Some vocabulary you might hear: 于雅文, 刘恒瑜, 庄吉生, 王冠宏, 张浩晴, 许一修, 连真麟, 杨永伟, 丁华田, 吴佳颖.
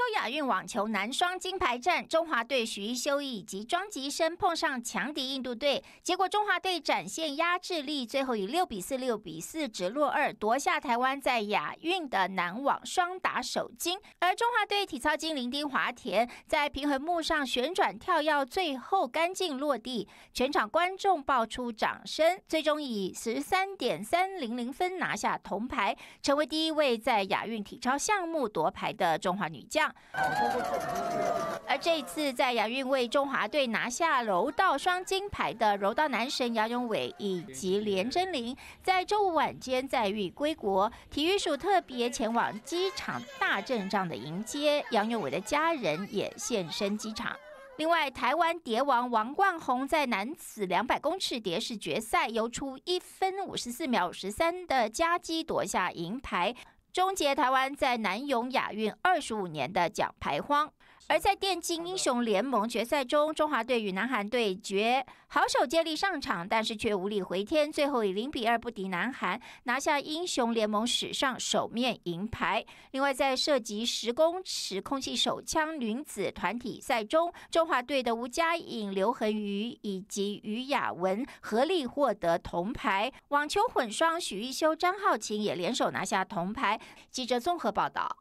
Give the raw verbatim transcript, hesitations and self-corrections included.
洲亚运网球男双金牌战，中华队许一修以及庄吉生碰上强敌印度队，结果中华队展现压制力，最后以六比四、六比四直落二夺下台湾在亚运的男网双打首金。而中华队体操精灵丁华田在平衡木上旋转跳跃，最后干净落地，全场观众爆出掌声，最终以十三点三零零分拿下铜牌，成为第一位在亚运体操项目夺牌的中华女将。 而这一次在亚运为中华队拿下柔道双金牌的柔道男神杨永伟以及连真麟，在周五晚间载誉归国，体育署特别前往机场大阵仗的迎接，杨永伟的家人也现身机场。 另外，台湾蝶王王冠宏在男子两百公尺蝶式决赛，游出一分五十四秒十三的佳绩，夺下银牌，终结台湾在南泳亚运二十五年的奖牌荒。而在电竞英雄联盟决赛中，中华队与南韩对决，好手接力上场，但是却无力回天，最后以零比二不敌南韩，拿下英雄联盟史上首面银牌。另外，在射击十公尺空气手枪女子团体赛中，中华队的吴佳颖、刘恒瑜以及于雅文合力获得铜牌。网球混双许一修、张浩晴也联手拿下铜牌。记者综合报道。